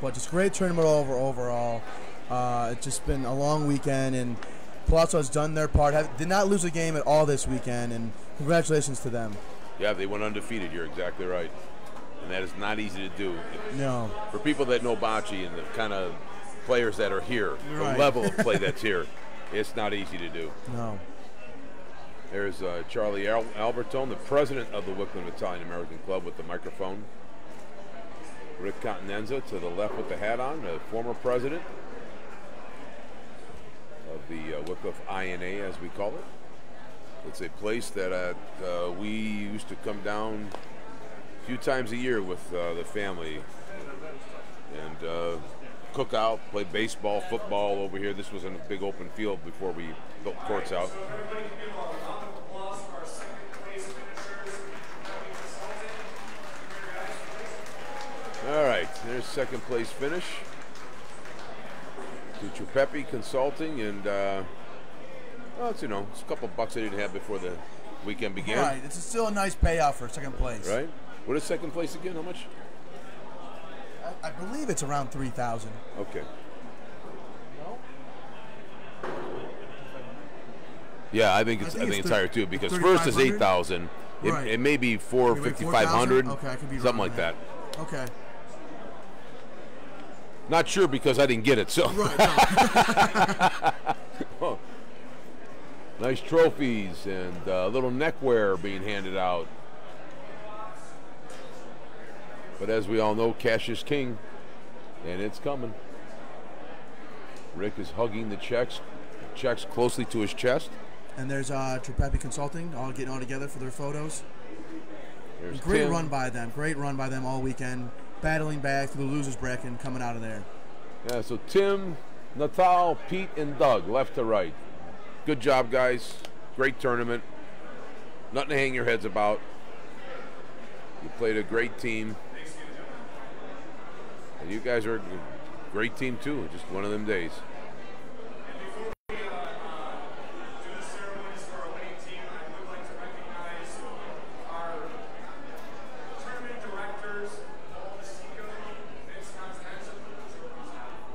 But just great tournament over overall. Uh, it's just been a long weekend, and Palazzo has done their part. Have, did not lose a game at all this weekend, and congratulations to them. Yeah, they went undefeated. You're exactly right, and that is not easy to do. No. For people that know bocce and the kind of players that are here, right. The level of play that's here, it's not easy to do. No. There's uh, Charlie Al Albertone, the president of the Wickliffe Italian-American Club, with the microphone. Rick Continenza to the left with the hat on, the former president of the uh, Wickliffe I N A, as we call it. It's a place that uh, uh, we used to come down a few times a year with uh, the family and uh, cook out, play baseball, football over here. This was in a big open field before we built courts out. All right, there's second place finish. Tripepi Consulting, and uh, well, it's, you know, it's a couple bucks I didn't have before the weekend began. Right, it's still a nice payoff for second place. Right. What is second place again? How much? I, I believe it's around three thousand. Okay. No. Yeah, I think it's I think, I think it's higher too, because first is eight thousand. Right. It, it may be four fifty five hundred. Okay, I could be something like that. that. Okay. Not sure because I didn't get it, so. Right, no. Oh. Nice trophies and a uh, little neckwear being handed out. But as we all know, cash is king, and it's coming. Rick is hugging the checks, checks closely to his chest. And there's uh, Tripepi Consulting all getting all together for their photos. There's Great Tim. run by them. Great run by them all weekend. Battling back through the losers bracket and coming out of there. Yeah, so Tim, Natale, Pete, and Doug, left to right. Good job, guys. Great tournament. Nothing to hang your heads about. You played a great team. And you guys are a great team, too. Just one of them days.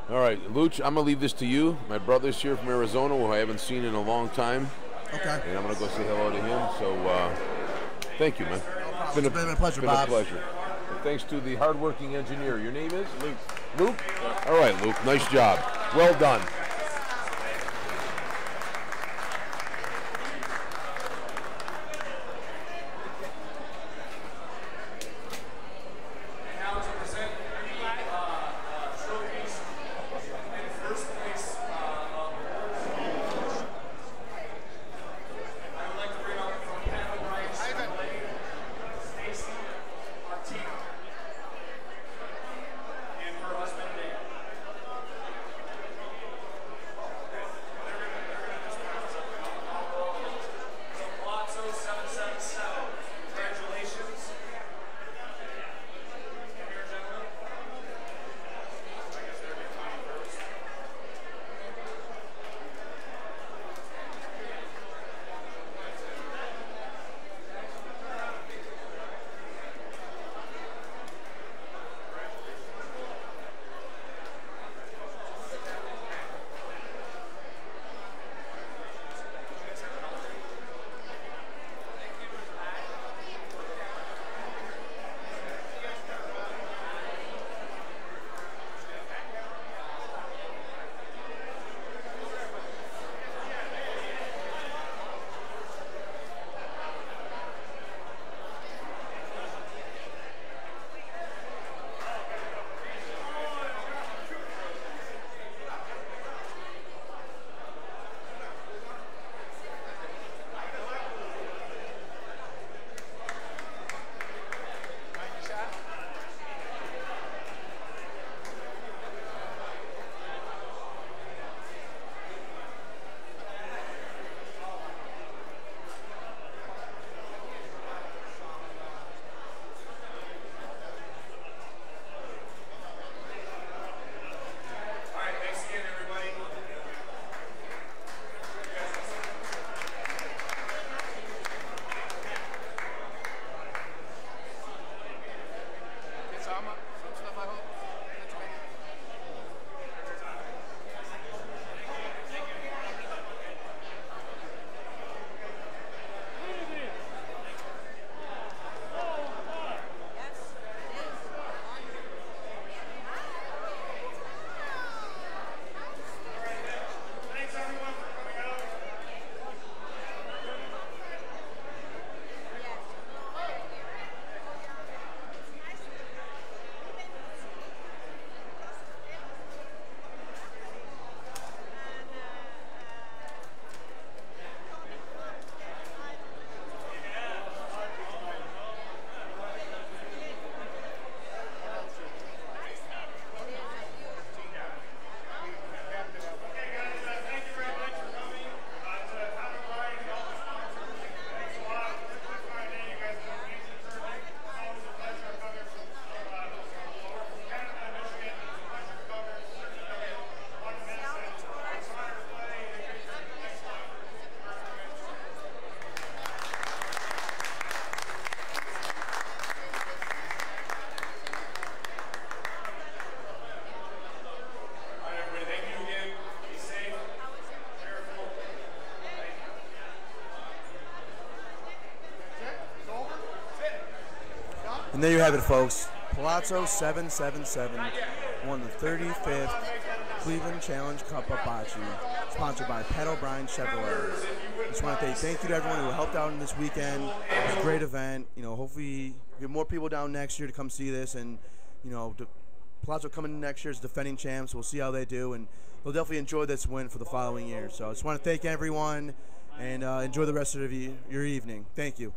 All right, Luch, I'm going to leave this to you. My brother's here from Arizona, who I haven't seen in a long time. Okay. And I'm going to go say hello to him. So uh, thank you, man. No it's, been a, it's been a pleasure, been Bob. Been a pleasure. And thanks to the hardworking engineer. Your name is? Luke. Luke? Yeah. All right, Luke, nice job. Well done. And there you have it, folks. Palazzo seven seven seven won the thirty-fifth Cleveland Challenge Cup of Bocce, sponsored by Pat O'Brien Chevrolet. I just want to say thank you to everyone who helped out in this weekend. It was a great event. You know, hopefully we get more people down next year to come see this. And, you know, Palazzo coming in next year as defending champs. We'll see how they do. And they'll definitely enjoy this win for the following year. So I just want to thank everyone and uh, enjoy the rest of your, your evening. Thank you.